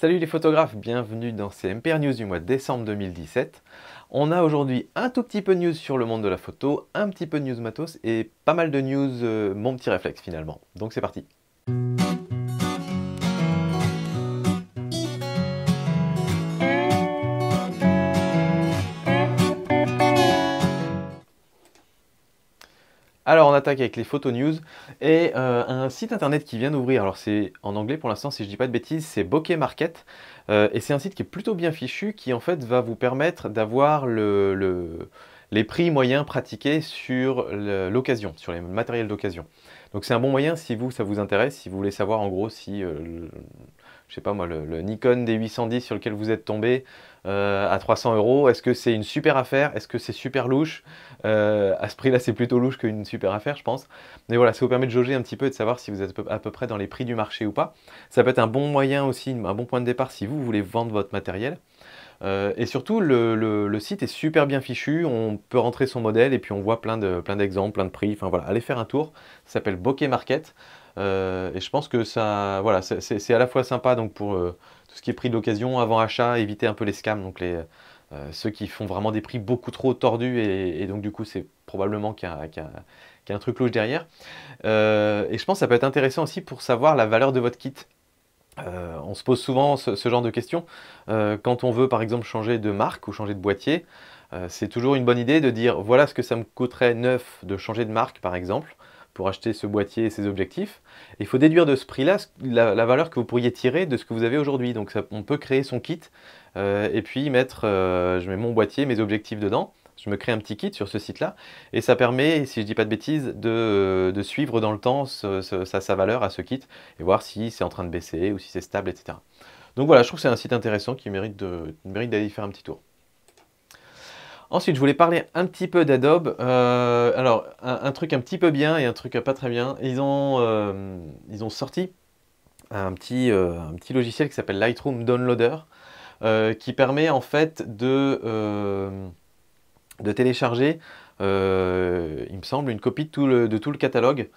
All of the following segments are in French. Salut les photographes, bienvenue dans ces MPR News du mois de décembre 2017. On a aujourd'hui un tout petit peu de news sur le monde de la photo, un petit peu de news matos et pas mal de news mon petit réflexe finalement. Donc c'est parti. Alors on attaque avec les photo news et un site internet qui vient d'ouvrir, alors c'est en anglais pour l'instant si je dis pas de bêtises, c'est Bokeh Market et c'est un site qui est plutôt bien fichu qui en fait va vous permettre d'avoir les prix moyens pratiqués sur l'occasion, sur les matériels d'occasion. Donc c'est un bon moyen si vous ça vous intéresse, si vous voulez savoir en gros si, je sais pas moi, le Nikon D810 sur lequel vous êtes tombé à 300 €, est-ce que c'est une super affaire? Est-ce que c'est super louche? À ce prix-là, c'est plutôt louche qu'une super affaire, je pense. Mais voilà, ça vous permet de jauger un petit peu et de savoir si vous êtes à peu près dans les prix du marché ou pas. Ça peut être un bon moyen aussi, un bon point de départ si vous voulez vendre votre matériel. Et surtout, le site est super bien fichu. On peut rentrer son modèle et puis on voit plein d'exemples, plein de prix. Enfin voilà, allez faire un tour. Ça s'appelle Bokeh Market. Et je pense que ça, voilà, c'est à la fois sympa donc pour tout ce qui est prix d'occasion, avant achat, éviter un peu les scams, donc ceux qui font vraiment des prix beaucoup trop tordus et donc du coup c'est probablement qu'il y a un truc louche derrière. Et je pense que ça peut être intéressant aussi pour savoir la valeur de votre kit. On se pose souvent ce genre de questions. Quand on veut par exemple changer de marque ou changer de boîtier, c'est toujours une bonne idée de dire voilà ce que ça me coûterait neuf de changer de marque par exemple, pour acheter ce boîtier et ses objectifs. Il faut déduire de ce prix-là la valeur que vous pourriez tirer de ce que vous avez aujourd'hui. Donc ça, on peut créer son kit et puis mettre, je mets mon boîtier, mes objectifs dedans, je me crée un petit kit sur ce site-là et ça permet, si je dis pas de bêtises, de suivre dans le temps sa valeur à ce kit et voir si c'est en train de baisser ou si c'est stable, etc. Donc voilà, je trouve que c'est un site intéressant qui mérite d'aller faire un petit tour. Ensuite, je voulais parler un petit peu d'Adobe. Alors, un truc un petit peu bien et un truc pas très bien. Ils ont sorti un petit logiciel qui s'appelle Lightroom Downloader, qui permet en fait de télécharger, il me semble, une copie de tout le catalogue.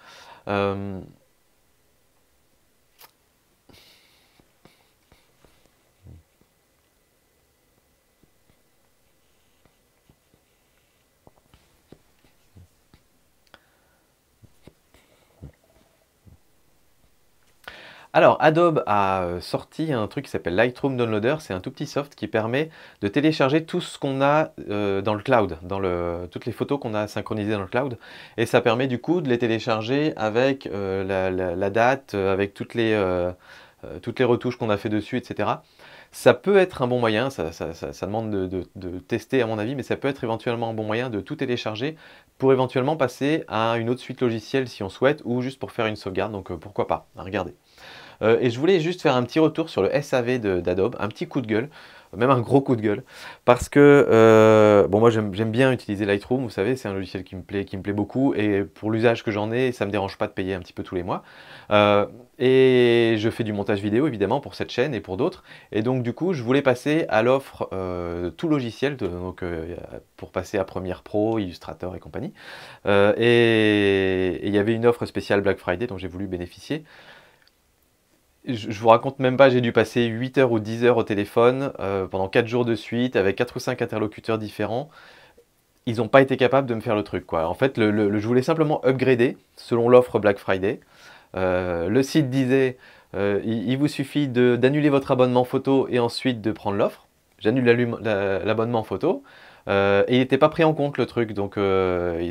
Alors, Adobe a sorti un truc qui s'appelle Lightroom Downloader, c'est un tout petit soft qui permet de télécharger tout ce qu'on a dans le cloud, toutes les photos qu'on a synchronisées dans le cloud, et ça permet du coup de les télécharger avec la date, avec toutes les retouches qu'on a fait dessus, etc. Ça peut être un bon moyen, ça demande de tester à mon avis, mais ça peut être éventuellement un bon moyen de tout télécharger pour éventuellement passer à une autre suite logicielle si on souhaite, ou juste pour faire une sauvegarde, donc pourquoi pas, regardez. Et je voulais juste faire un petit retour sur le SAV d'Adobe, un petit coup de gueule, même un gros coup de gueule, parce que, bon moi j'aime bien utiliser Lightroom, vous savez, c'est un logiciel qui me plaît beaucoup, et pour l'usage que j'en ai, ça ne me dérange pas de payer un petit peu tous les mois. Et je fais du montage vidéo évidemment pour cette chaîne et pour d'autres, et donc du coup je voulais passer à l'offre tout logiciel, pour passer à Premiere Pro, Illustrator et compagnie. Et il y avait une offre spéciale Black Friday dont j'ai voulu bénéficier. Je vous raconte même pas, j'ai dû passer 8 heures ou 10 heures au téléphone pendant 4 jours de suite avec 4 ou 5 interlocuteurs différents. Ils n'ont pas été capables de me faire le truc, quoi. En fait, je voulais simplement upgrader selon l'offre Black Friday. Le site disait il vous suffit d'annuler votre abonnement photo et ensuite de prendre l'offre. J'annule l'abonnement photo. Et il n'était pas pris en compte le truc, donc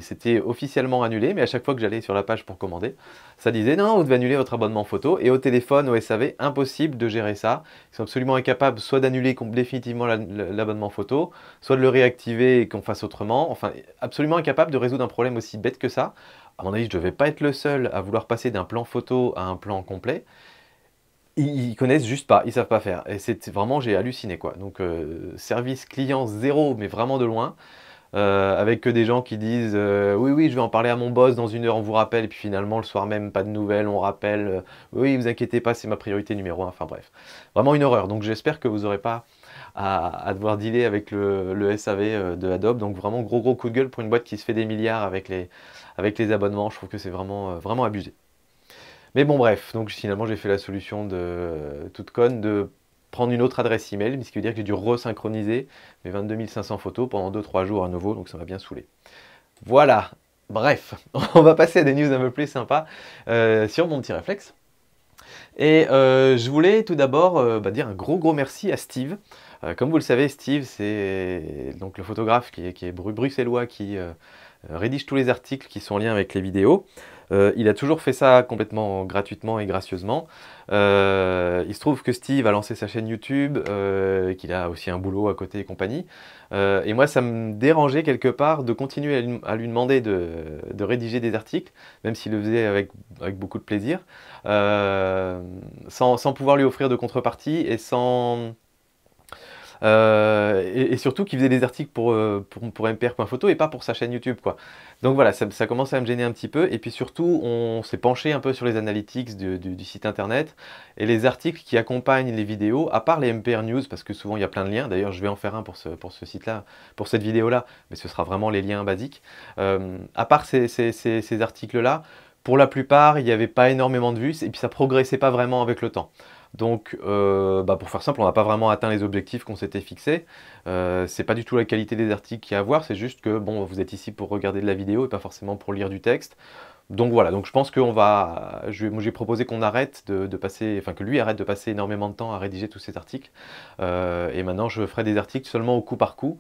c'était officiellement annulé, mais à chaque fois que j'allais sur la page pour commander, ça disait non, vous devez annuler votre abonnement photo, et au téléphone, au SAV, impossible de gérer ça. Ils sont absolument incapables soit d'annuler définitivement l'abonnement photo, soit de le réactiver et qu'on fasse autrement, enfin absolument incapables de résoudre un problème aussi bête que ça. À mon avis, je ne devais pas être le seul à vouloir passer d'un plan photo à un plan complet. Ils connaissent juste pas, ils savent pas faire. Et c'est vraiment, j'ai halluciné quoi. Donc service client zéro, mais vraiment de loin, avec que des gens qui disent oui je vais en parler à mon boss dans une heure, on vous rappelle, et puis finalement le soir même pas de nouvelles, on rappelle, oui vous inquiétez pas, c'est ma priorité numéro 1, enfin bref, vraiment une horreur. Donc j'espère que vous n'aurez pas à devoir dealer avec le SAV de Adobe. Donc vraiment gros coup de gueule pour une boîte qui se fait des milliards avec les abonnements. Je trouve que c'est vraiment vraiment abusé. Mais bon bref, donc finalement j'ai fait la solution toute conne de prendre une autre adresse email, ce qui veut dire que j'ai dû resynchroniser mes 22 500 photos pendant 2-3 jours à nouveau, donc ça m'a bien saoulé. Voilà, bref, on va passer à des news un peu plus sympas sur mon petit réflexe. Et je voulais tout d'abord dire un gros merci à Steve. Comme vous le savez, Steve, c'est donc le photographe qui est bruxellois, qui rédige tous les articles qui sont en lien avec les vidéos. Il a toujours fait ça complètement gratuitement et gracieusement. Il se trouve que Steve a lancé sa chaîne YouTube, qu'il a aussi un boulot à côté et compagnie. Et moi, ça me dérangeait quelque part de continuer à lui demander de rédiger des articles, même s'il le faisait avec beaucoup de plaisir, sans pouvoir lui offrir de contrepartie et sans... et surtout qu'il faisait des articles pour mpr.photo et pas pour sa chaîne YouTube, quoi. Donc voilà, ça commençait à me gêner un petit peu. Et puis surtout, on s'est penché un peu sur les analytics du site internet et les articles qui accompagnent les vidéos, à part les MPR News, parce que souvent il y a plein de liens. D'ailleurs, je vais en faire un pour ce site-là, pour cette vidéo-là, mais ce sera vraiment les liens basiques. À part ces articles-là, pour la plupart, il n'y avait pas énormément de vues et puis ça progressait pas vraiment avec le temps. Donc, pour faire simple, on n'a pas vraiment atteint les objectifs qu'on s'était fixés. C'est pas du tout la qualité des articles qu'il y a à voir, c'est juste que, bon, vous êtes ici pour regarder de la vidéo et pas forcément pour lire du texte. Donc voilà, donc je pense qu'on va... J'ai proposé qu'on arrête de passer... Enfin, que lui arrête de passer énormément de temps à rédiger tous ces articles. Et maintenant, je ferai des articles seulement au coup par coup.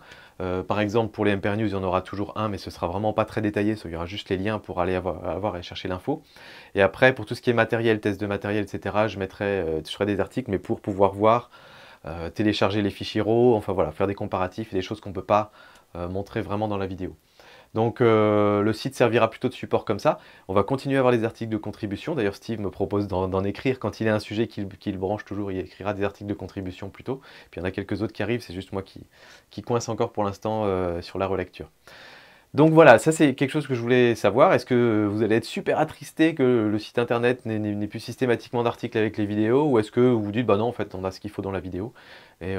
Par exemple, pour les MPR News, il y en aura toujours un, mais ce sera vraiment pas très détaillé. Il y aura juste les liens pour aller avoir et chercher l'info. Et après, pour tout ce qui est matériel, test de matériel, etc., je ferai des articles, mais pour pouvoir voir, télécharger les fichiers RAW, enfin voilà, faire des comparatifs et des choses qu'on ne peut pas montrer vraiment dans la vidéo. Donc le site servira plutôt de support comme ça. On va continuer à avoir les articles de contribution. D'ailleurs, Steve me propose d'en écrire. Quand il a un sujet qu'il branche toujours, il écrira des articles de contribution plutôt. Puis il y en a quelques autres qui arrivent. C'est juste moi qui coince encore pour l'instant sur la relecture. Donc voilà, ça c'est quelque chose que je voulais savoir. Est-ce que vous allez être super attristé que le site internet n'ait plus systématiquement d'articles avec les vidéos, ou est-ce que vous vous dites, bah non, en fait, on a ce qu'il faut dans la vidéo. Et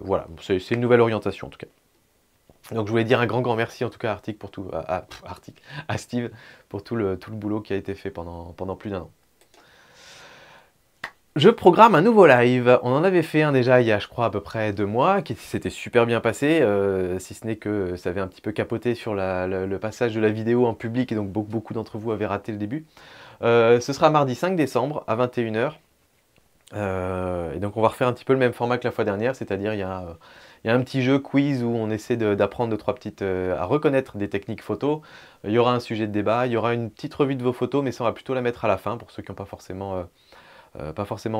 voilà, c'est une nouvelle orientation en tout cas. Donc je voulais dire un grand merci en tout cas à Steve pour tout le boulot qui a été fait pendant plus d'un an. Je programme un nouveau live. On en avait fait un déjà il y a, je crois, à peu près 2 mois, qui s'était super bien passé, si ce n'est que ça avait un petit peu capoté sur le passage de la vidéo en public, et donc beaucoup d'entre vous avaient raté le début. Ce sera mardi 5 décembre à 21 h. Et donc on va refaire un petit peu le même format que la fois dernière, c'est-à-dire il y a un petit jeu quiz où on essaie d'apprendre 2-3 petites... à reconnaître des techniques photos. Il y aura un sujet de débat, il y aura une petite revue de vos photos, mais ça on va plutôt la mettre à la fin pour ceux qui n'ont pas forcément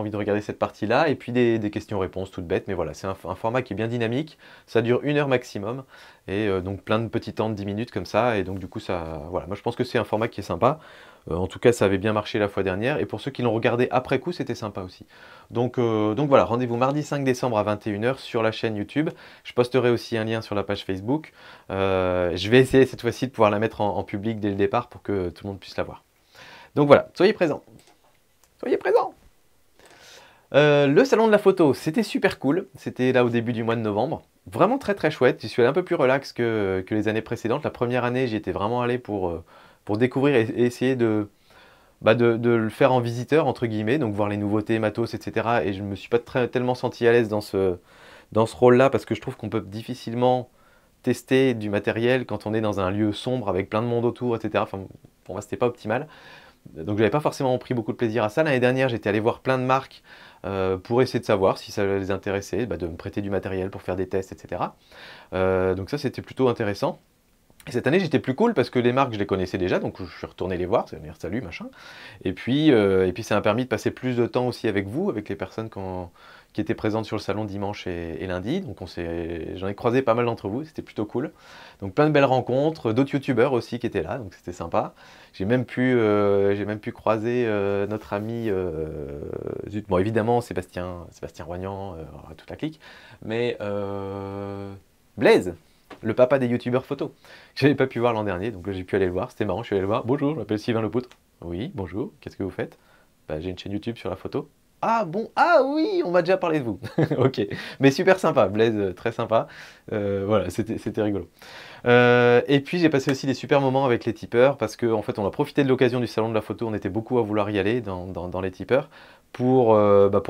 envie de regarder cette partie-là. Et puis des questions-réponses toutes bêtes, mais voilà, c'est un format qui est bien dynamique. Ça dure 1 heure maximum, et donc plein de petits temps de 10 minutes comme ça. Et donc du coup, ça, voilà, moi je pense que c'est un format qui est sympa. En tout cas, ça avait bien marché la fois dernière. Et pour ceux qui l'ont regardé après coup, c'était sympa aussi. Donc voilà, rendez-vous mardi 5 décembre à 21 h sur la chaîne YouTube. Je posterai aussi un lien sur la page Facebook. Je vais essayer cette fois-ci de pouvoir la mettre en public dès le départ pour que tout le monde puisse la voir. Donc voilà, soyez présents. Soyez présents. Le salon de la photo, c'était super cool. C'était là au début du mois de novembre. Vraiment très chouette. J'y suis allé un peu plus relax que les années précédentes. La première année, j'y étais vraiment allé pour découvrir et essayer de le faire en visiteur, entre guillemets, donc voir les nouveautés, matos, etc. Et je ne me suis pas tellement senti à l'aise dans ce rôle-là, parce que je trouve qu'on peut difficilement tester du matériel quand on est dans un lieu sombre avec plein de monde autour, etc. Enfin, pour moi, c'était pas optimal. Donc, je n'avais pas forcément pris beaucoup de plaisir à ça. L'année dernière, j'étais allé voir plein de marques pour essayer de savoir si ça les intéressait, de me prêter du matériel pour faire des tests, etc. Donc ça, c'était plutôt intéressant. Et cette année, j'étais plus cool parce que les marques, je les connaissais déjà, donc je suis retourné les voir, c'est-à-dire salut, machin. Et puis ça m'a permis de passer plus de temps aussi avec vous, avec les personnes qui étaient présentes sur le salon dimanche et lundi. Donc j'en ai croisé pas mal d'entre vous, c'était plutôt cool. Donc plein de belles rencontres, d'autres youtubeurs aussi qui étaient là, donc c'était sympa. J'ai même pu croiser notre ami, bon évidemment Sébastien Roignant, toute la clique, mais Blaise, le papa des youtubeurs photos. Je n'avais pas pu voir l'an dernier, donc j'ai pu aller le voir, c'était marrant, je suis allé le voir. Bonjour, je m'appelle Sylvain Lepoutre. Oui, bonjour, qu'est-ce que vous faites? J'ai une chaîne YouTube sur la photo. Ah bon, ah oui, on m'a déjà parlé de vous. Ok, mais super sympa, Blaise, très sympa. Voilà, c'était rigolo. Et puis j'ai passé aussi des super moments avec les tipeurs, parce qu'en fait on a profité de l'occasion du salon de la photo, on était beaucoup à vouloir y aller dans les tipeurs, pour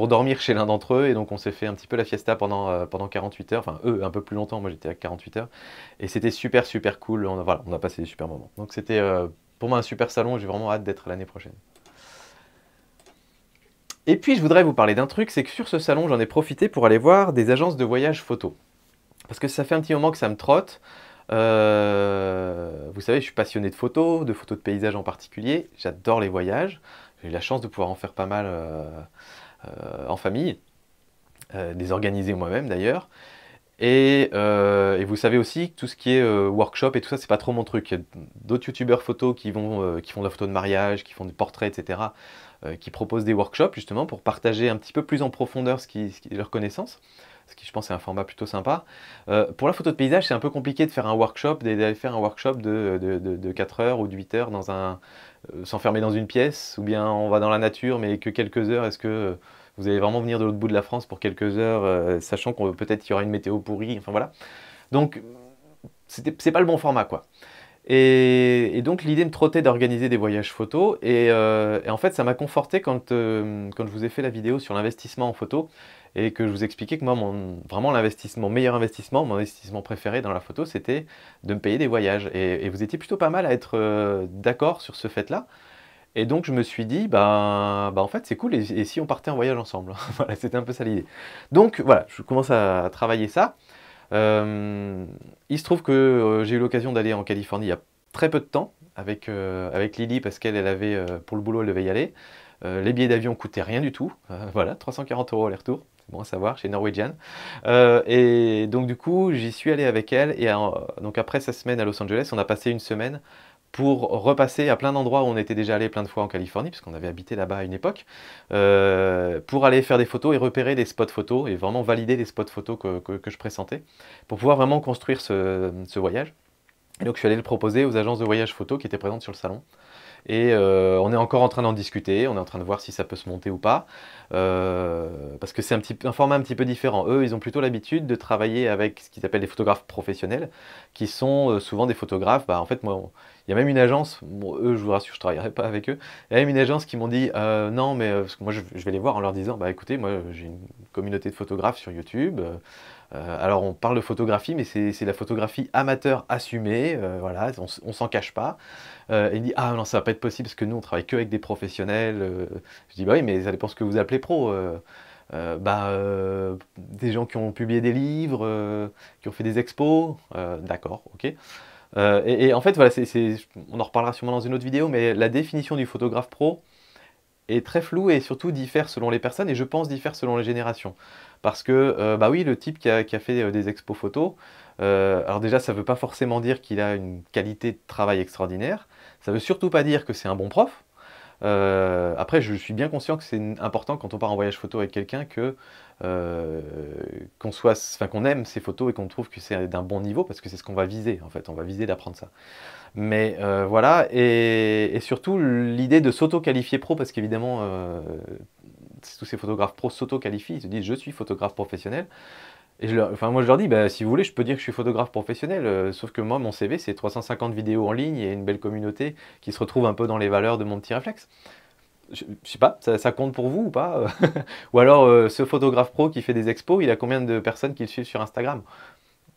dormir chez l'un d'entre eux, et donc on s'est fait un petit peu la fiesta pendant 48 heures, enfin eux un peu plus longtemps, moi j'étais à 48 heures, et c'était super super cool, voilà, on a passé des super moments. Donc c'était pour moi un super salon, j'ai vraiment hâte d'être l'année prochaine. Et puis je voudrais vous parler d'un truc, c'est que sur ce salon j'en ai profité pour aller voir des agences de voyage photo, parce que ça fait un petit moment que ça me trotte. Vous savez, je suis passionné de photos de paysages en particulier, j'adore les voyages, j'ai eu la chance de pouvoir en faire pas mal en famille, les organiser moi-même d'ailleurs, et vous savez aussi que tout ce qui est workshop et tout ça, c'est pas trop mon truc. Il y a d'autres youtubeurs photos qui font de la photo de mariage, qui font des portraits, etc., qui proposent des workshops justement pour partager un petit peu plus en profondeur leurs connaissances. Ce qui, je pense, est un format plutôt sympa. Pour la photo de paysage, c'est un peu compliqué de faire un workshop, d'aller faire un workshop de 4 heures ou de 8 heures dans s'enfermer dans une pièce, ou bien on va dans la nature, mais que quelques heures. Est-ce que vous allez vraiment venir de l'autre bout de la France pour quelques heures, sachant qu'on peut-être y aura une météo pourrie, enfin voilà. Donc, c'est pas le bon format, quoi. Et donc, l'idée me trottait d'organiser des voyages photos, et en fait, ça m'a conforté quand je vous ai fait la vidéo sur l'investissement en photo, et que je vous expliquais que moi, vraiment l'investissement, mon investissement préféré dans la photo, c'était de me payer des voyages. Et vous étiez plutôt pas mal à être d'accord sur ce fait-là. Et donc, je me suis dit, bah en fait, c'est cool, et si on partait en voyage ensemble? Voilà, c'était un peu ça l'idée. Donc, voilà, je commence à travailler ça. Il se trouve que j'ai eu l'occasion d'aller en Californie il y a très peu de temps avec Lily, parce qu'elle avait, pour le boulot, elle devait y aller. Les billets d'avion coûtaient rien du tout, voilà, 340 € aller-retour, c'est bon à savoir, chez Norwegian. Et donc du coup, j'y suis allé avec elle, et donc après sa semaine à Los Angeles, on a passé une semaine pour repasser à plein d'endroits où on était déjà allé plein de fois en Californie, puisqu'on avait habité là-bas à une époque, pour aller faire des photos et repérer des spots photos, et vraiment valider les spots photos que je pressentais, pour pouvoir vraiment construire ce voyage. Et donc je suis allé le proposer aux agences de voyage photo qui étaient présentes sur le salon. Et on est encore en train d'en discuter, on est en train de voir si ça peut se monter ou pas, parce que c'est un format un petit peu différent. Eux, ils ont plutôt l'habitude de travailler avec ce qu'ils appellent des photographes professionnels, qui sont souvent des photographes, en fait, moi, il y a même une agence, bon, eux, je vous rassure, je ne travaillerai pas avec eux, il y a même une agence qui m'ont dit, non, mais parce que moi, je vais les voir en leur disant, bah écoutez, moi, j'ai une communauté de photographes sur YouTube, alors on parle de photographie, mais c'est la photographie amateur assumée, voilà, on s'en cache pas. Il dit, ah non, ça va pas être possible parce que nous on travaille que avec des professionnels. Je dis, bah oui, mais ça dépend ce que vous appelez pro. Des gens qui ont publié des livres, qui ont fait des expos, d'accord, ok. Et en fait, voilà, on en reparlera sûrement dans une autre vidéo, mais la définition du photographe pro est très floue et surtout diffère selon les personnes, et je pense diffère selon les générations. Parce que, bah oui, le type qui a fait des expos photos, alors déjà, ça ne veut pas forcément dire qu'il a une qualité de travail extraordinaire, ça ne veut surtout pas dire que c'est un bon prof. Après, je suis bien conscient que c'est important quand on part en voyage photo avec quelqu'un qu'on aime ces photos et qu'on trouve que c'est d'un bon niveau, parce que c'est ce qu'on va viser, en fait, on va viser d'apprendre ça. Mais voilà, et surtout, l'idée de s'auto-qualifier pro, parce qu'évidemment, tous ces photographes pros s'auto-qualifient, ils se disent « je suis photographe professionnel ». Et moi, je leur dis, bah, si vous voulez, je peux dire que je suis photographe professionnel, sauf que moi, mon CV, c'est 350 vidéos en ligne et une belle communauté qui se retrouve un peu dans les valeurs de mon petit réflexe. Je sais pas, ça compte pour vous ou pas? Ou alors, ce photographe pro qui fait des expos, il a combien de personnes qui le suivent sur Instagram?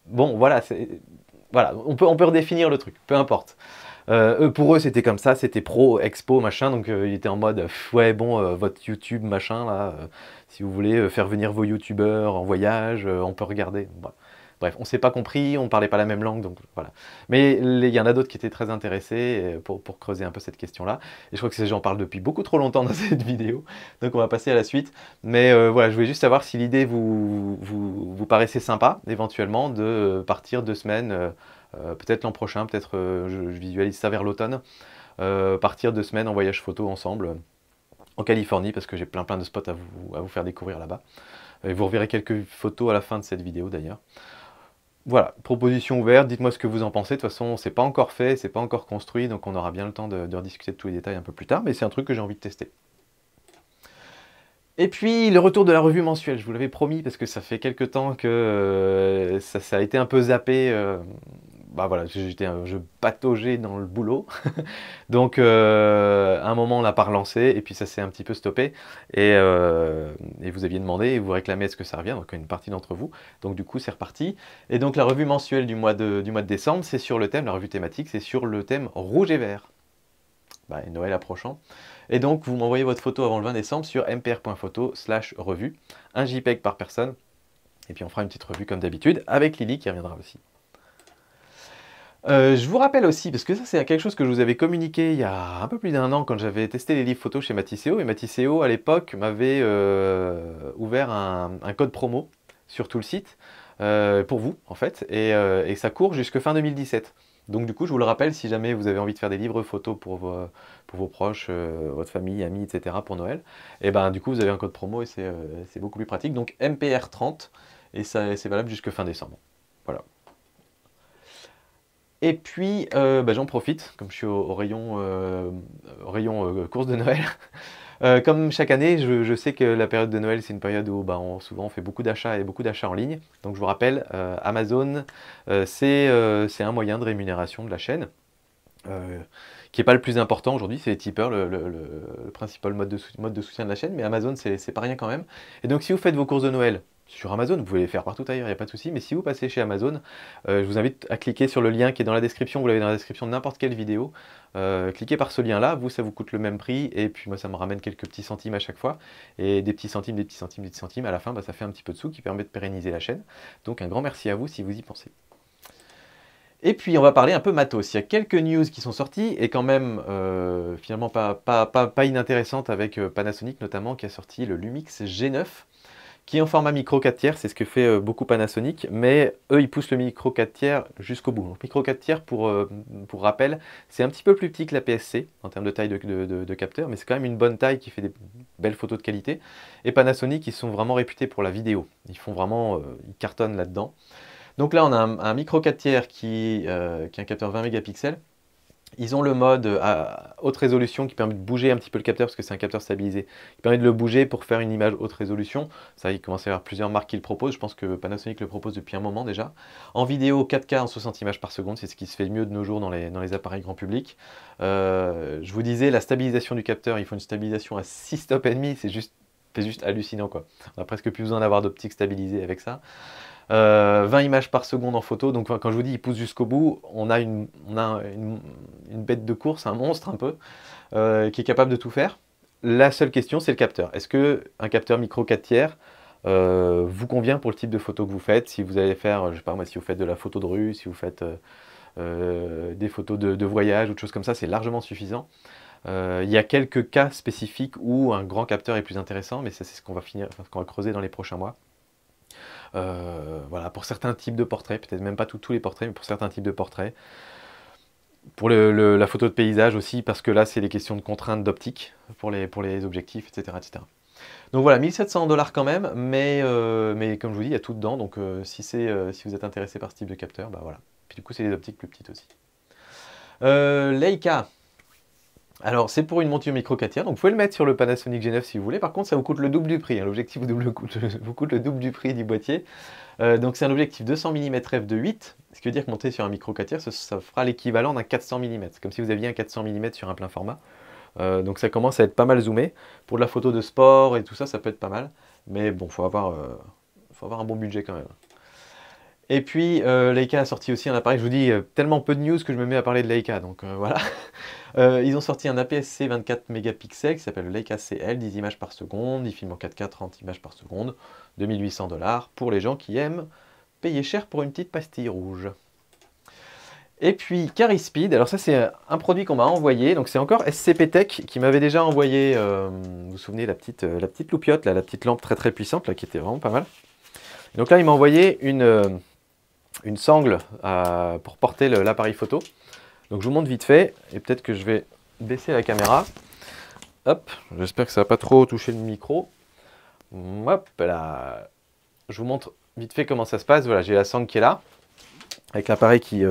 Bon, voilà, on peut redéfinir le truc, peu importe. Pour eux, c'était comme ça, c'était pro, expo, machin, donc il était en mode, ouais, bon, votre YouTube, machin, là, si vous voulez faire venir vos youtubeurs en voyage, on peut regarder. Voilà. Bref, on s'est pas compris, on parlait pas la même langue, donc voilà. Mais il y en a d'autres qui étaient très intéressés pour creuser un peu cette question-là. Et je crois que ces gens parlent depuis beaucoup trop longtemps dans cette vidéo, donc on va passer à la suite. Mais voilà, je voulais juste savoir si l'idée vous paraissait sympa, éventuellement, de partir 2 semaines... peut-être l'an prochain, peut-être je visualise ça vers l'automne, partir 2 semaines en voyage photo ensemble en Californie, parce que j'ai plein de spots à vous faire découvrir là-bas. Et vous reverrez quelques photos à la fin de cette vidéo d'ailleurs. Voilà, proposition ouverte, dites-moi ce que vous en pensez. De toute façon, c'est pas encore fait, c'est pas encore construit, donc on aura bien le temps de rediscuter de tous les détails un peu plus tard, mais c'est un truc que j'ai envie de tester. Et puis, le retour de la revue mensuelle, je vous l'avais promis, parce que ça fait quelques temps que ça a été un peu zappé bah voilà, je pataugeais dans le boulot. Donc à un moment on l'a pas relancé et puis ça s'est un petit peu stoppé. Et vous aviez demandé et vous réclamez est-ce que ça revient, donc une partie d'entre vous. Donc du coup c'est reparti. Et donc la revue mensuelle du mois de décembre, c'est sur le thème, la revue thématique, c'est sur le thème rouge et vert. Bah, et Noël approchant. Et donc vous m'envoyez votre photo avant le 20 décembre sur mpr.photo/revue, un JPEG par personne. Et puis on fera une petite revue comme d'habitude avec Lily qui reviendra aussi. Je vous rappelle aussi, parce que ça c'est quelque chose que je vous avais communiqué il y a un peu plus d'un an quand j'avais testé les livres photos chez Matisseo, et Matisseo à l'époque m'avait ouvert un code promo sur tout le site pour vous en fait, et ça court jusque fin 2017. Donc du coup je vous le rappelle, si jamais vous avez envie de faire des livres photos pour vos proches, votre famille, amis, etc. pour Noël, et ben du coup vous avez un code promo et c'est beaucoup plus pratique, donc MPR30, et ça c'est valable jusque fin décembre. Voilà. Et puis, bah, j'en profite, comme je suis au rayon, course de Noël. Comme chaque année, je sais que la période de Noël, c'est une période où bah, souvent on fait beaucoup d'achats et beaucoup d'achats en ligne. Donc je vous rappelle, Amazon, c'est un moyen de rémunération de la chaîne, qui n'est pas le plus important aujourd'hui. C'est les tipeurs, le principal mode de soutien de la chaîne. Mais Amazon, c'est pas rien quand même. Et donc si vous faites vos courses de Noël sur Amazon, vous pouvez les faire partout ailleurs, il n'y a pas de souci, mais si vous passez chez Amazon, je vous invite à cliquer sur le lien qui est dans la description, vous l'avez dans la description de n'importe quelle vidéo, cliquez par ce lien-là, vous, ça vous coûte le même prix, et puis moi, ça me ramène quelques petits centimes à chaque fois, et des petits centimes, des petits centimes, des petits centimes, à la fin, bah, ça fait un petit peu de sous qui permet de pérenniser la chaîne, donc un grand merci à vous si vous y pensez. Et puis on va parler un peu matos, il y a quelques news qui sont sorties et quand même finalement pas inintéressantes avec Panasonic notamment qui a sorti le Lumix G9, qui est en format micro 4/3, c'est ce que fait beaucoup Panasonic, mais eux ils poussent le micro 4/3 jusqu'au bout. Donc micro 4/3 pour rappel, c'est un petit peu plus petit que la PSC en termes de taille de capteur, mais c'est quand même une bonne taille qui fait des belles photos de qualité. Et Panasonic, ils sont vraiment réputés pour la vidéo, ils font vraiment, ils cartonnent là-dedans. Donc là on a un micro 4/3 qui est un capteur 20 mégapixels. Ils ont le mode à haute résolution qui permet de bouger un petit peu le capteur parce que c'est un capteur stabilisé. Il permet de le bouger pour faire une image haute résolution. Ça, il commence à y avoir plusieurs marques qui le proposent. Je pense que Panasonic le propose depuis un moment déjà. En vidéo 4K en 60 images par seconde, c'est ce qui se fait mieux de nos jours dans les appareils grand public. Je vous disais, la stabilisation du capteur, il faut une stabilisation à 6,5 stops, c'est juste hallucinant quoi. On n'a presque plus besoin d'avoir d'optique stabilisée avec ça. 20 images par seconde en photo, donc quand je vous dis il pousse jusqu'au bout, on a une bête de course, un monstre un peu, qui est capable de tout faire. La seule question c'est le capteur. Est-ce qu'un capteur micro 4/3 vous convient pour le type de photo que vous faites? Si vous allez faire, je sais pas moi, si vous faites de la photo de rue, si vous faites des photos de voyage ou de choses comme ça, c'est largement suffisant. Il y a quelques cas spécifiques où un grand capteur est plus intéressant, mais ça c'est ce qu'on va creuser dans les prochains mois. Voilà, pour certains types de portraits, peut-être même pas tous les portraits, mais pour certains types de portraits. Pour la photo de paysage aussi, parce que là, c'est les questions de contraintes d'optique pour les objectifs, etc., etc. Donc voilà, 1700$ quand même, mais comme je vous dis, il y a tout dedans. Donc si vous êtes intéressé par ce type de capteur, bah voilà. Puis du coup, c'est des optiques plus petites aussi. Leica. Alors c'est pour une monture micro 4/3, donc vous pouvez le mettre sur le Panasonic G9 si vous voulez, par contre ça vous coûte le double du prix, hein. L'objectif vous coûte le double du prix du boîtier, donc c'est un objectif 200mm F/2.8, ce qui veut dire que monter sur un micro 4/3, ça fera l'équivalent d'un 400mm, c'est comme si vous aviez un 400mm sur un plein format, donc ça commence à être pas mal zoomé, pour de la photo de sport et tout ça, ça peut être pas mal, mais bon, faut avoir un bon budget quand même. Et puis Leica a sorti aussi un appareil, je vous dis tellement peu de news que je me mets à parler de Leica, donc voilà. Ils ont sorti un APS-C 24 mégapixels qui s'appelle le Leica CL, 10 images par seconde, il filme en 4K 30 images par seconde, 2800$ pour les gens qui aiment payer cher pour une petite pastille rouge. Et puis Carry Speed, alors ça c'est un produit qu'on m'a envoyé, donc c'est encore SCP-Tech qui m'avait déjà envoyé, vous vous souvenez, la petite loupiote, là, la petite lampe très très puissante là, qui était vraiment pas mal. Et donc là il m'a envoyé une sangle pour porter l'appareil photo. Donc je vous montre vite fait et peut-être que je vais baisser la caméra. Hop, j'espère que ça n'a pas trop touché le micro. Hop là, je vous montre vite fait comment ça se passe. Voilà, j'ai la sangle qui est là avec l'appareil qui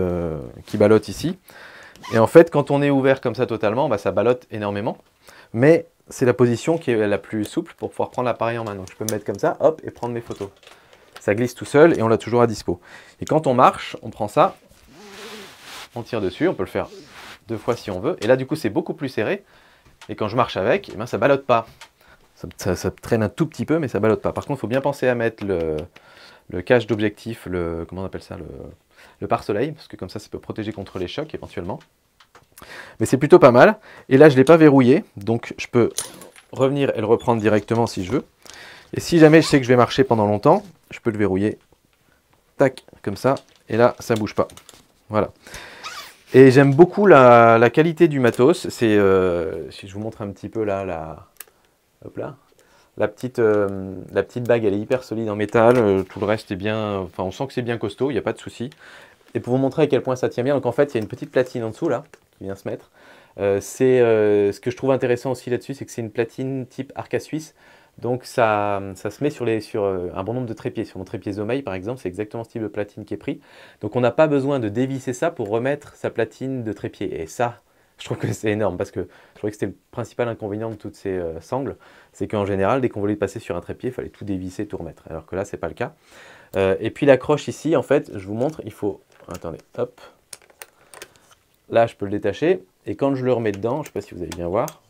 ballotte ici. Et en fait, quand on est ouvert comme ça totalement, bah, ça ballotte énormément. Mais c'est la position qui est la plus souple pour pouvoir prendre l'appareil en main. Donc je peux me mettre comme ça, hop, et prendre mes photos. Ça glisse tout seul et on l'a toujours à dispo. Et quand on marche, on prend ça on tire dessus, on peut le faire deux fois si on veut, et là du coup c'est beaucoup plus serré, et quand je marche avec, eh ben, ça ballotte pas. Ça traîne un tout petit peu, mais ça ballotte pas. Par contre, il faut bien penser à mettre le cache d'objectif, comment on appelle ça, le pare-soleil, parce que comme ça peut protéger contre les chocs éventuellement. Mais c'est plutôt pas mal, et là je ne l'ai pas verrouillé, donc je peux revenir et le reprendre directement si je veux. Et si jamais je sais que je vais marcher pendant longtemps, je peux le verrouiller, tac, comme ça, et là ça ne bouge pas. Voilà. Et j'aime beaucoup la qualité du matos. C'est, si je vous montre un petit peu là, hop là, la petite bague, elle est hyper solide en métal, tout le reste est bien, enfin on sent que c'est bien costaud, il n'y a pas de souci. Et pour vous montrer à quel point ça tient bien, donc en fait il y a une petite platine en dessous là, qui vient se mettre. Ce que je trouve intéressant aussi là-dessus, c'est que c'est une platine type Arca Suisse. Donc ça se met sur un bon nombre de trépieds. Sur mon trépied Zomei, par exemple, c'est exactement ce type de platine qui est pris. Donc on n'a pas besoin de dévisser ça pour remettre sa platine de trépied. Et ça, je trouve que c'est énorme parce que je trouvais que c'était le principal inconvénient de toutes ces sangles. C'est qu'en général, dès qu'on voulait passer sur un trépied, il fallait tout dévisser, tout remettre. Alors que là, ce n'est pas le cas. Et puis l'accroche ici, en fait, je vous montre, il faut... Attendez, hop. Là, je peux le détacher. Et quand je le remets dedans, je ne sais pas si vous allez bien voir...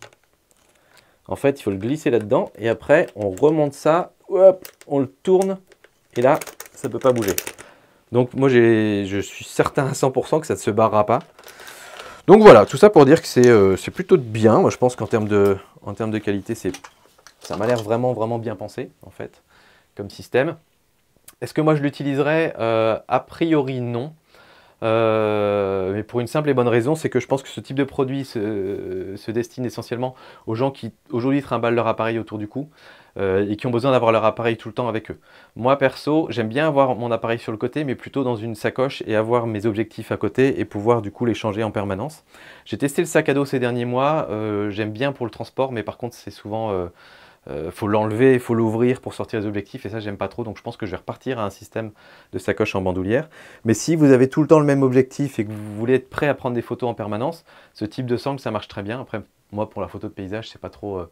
En fait, il faut le glisser là-dedans et après, on remonte ça, hop, on le tourne et là, ça ne peut pas bouger. Donc, moi, je suis certain à 100% que ça ne se barrera pas. Donc, voilà, tout ça pour dire que c'est plutôt bien. Moi, je pense qu'en termes de qualité, ça m'a l'air vraiment, vraiment bien pensé, en fait, comme système. Est-ce que moi, je l'utiliserais a priori, non. Mais pour une simple et bonne raison, c'est que je pense que ce type de produit se destine essentiellement aux gens qui aujourd'hui trimballent leur appareil autour du cou et qui ont besoin d'avoir leur appareil tout le temps avec eux. Moi perso, j'aime bien avoir mon appareil sur le côté, mais plutôt dans une sacoche et avoir mes objectifs à côté et pouvoir du coup les changer en permanence. J'ai testé le sac à dos ces derniers mois, j'aime bien pour le transport, mais par contre c'est souvent... faut l'enlever, il faut l'ouvrir pour sortir les objectifs et ça j'aime pas trop, donc je pense que je vais repartir à un système de sacoche en bandoulière. Mais si vous avez tout le temps le même objectif et que vous voulez être prêt à prendre des photos en permanence, ce type de sangle ça marche très bien. Après moi pour la photo de paysage c'est pas trop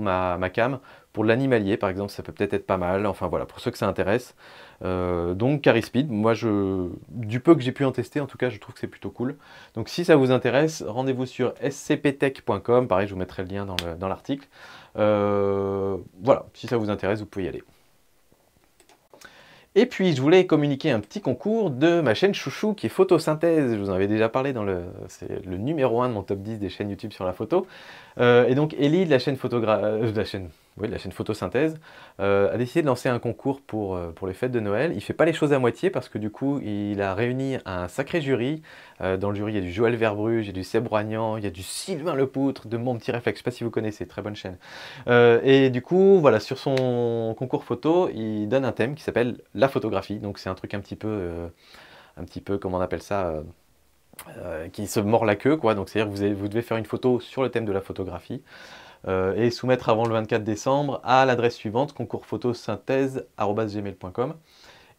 ma came. Pour l'animalier par exemple ça peut peut-être être pas mal, enfin voilà pour ceux que ça intéresse. Donc Carry Speed, moi du peu que j'ai pu en tester en tout cas je trouve que c'est plutôt cool. Donc si ça vous intéresse, rendez-vous sur scp-tech.com, pareil je vous mettrai le lien dans l'article. Voilà, si ça vous intéresse, vous pouvez y aller. Et puis, je voulais communiquer un petit concours de ma chaîne chouchou qui est photosynthèse. Je vous en avais déjà parlé, c'est le numéro 1 de mon top 10 des chaînes YouTube sur la photo. Et donc, Ellie de la chaîne photosynthèse a décidé de lancer un concours pour les fêtes de Noël. Il ne fait pas les choses à moitié parce que du coup, il a réuni un sacré jury. Dans le jury, il y a du Joël Verbrugge, il y a du Sébastien Roignant, il y a du Sylvain Lepoutre, de Mon Petit Reflex, je ne sais pas si vous connaissez, très bonne chaîne. Et du coup, voilà, sur son concours photo, il donne un thème qui s'appelle la photographie. Donc c'est un truc un petit peu comment on appelle ça qui se mord la queue, quoi. Donc c'est-à-dire que vous devez faire une photo sur le thème de la photographie. Et soumettre avant le 24 décembre à l'adresse suivante, concoursphotosynthése@gmail.com.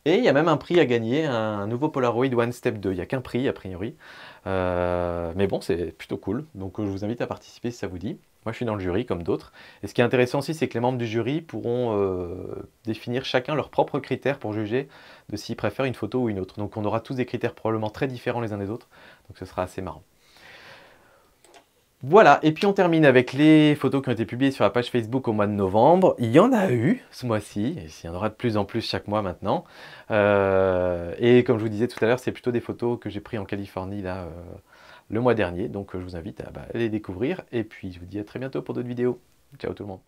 Et il y a même un prix à gagner, un nouveau Polaroid One Step 2. Il n'y a qu'un prix, a priori. Mais bon, c'est plutôt cool. Donc, je vous invite à participer si ça vous dit. Moi, je suis dans le jury, comme d'autres. Et ce qui est intéressant aussi, c'est que les membres du jury pourront définir chacun leurs propres critères pour juger de s'ils préfèrent une photo ou une autre. Donc, on aura tous des critères probablement très différents les uns des autres. Donc, ce sera assez marrant. Voilà, et puis on termine avec les photos qui ont été publiées sur la page Facebook au mois de novembre. Il y en a eu ce mois-ci, et il y en aura de plus en plus chaque mois maintenant. Et comme je vous disais tout à l'heure, c'est plutôt des photos que j'ai prises en Californie là, le mois dernier. Donc je vous invite à les découvrir. Et puis je vous dis à très bientôt pour d'autres vidéos. Ciao tout le monde.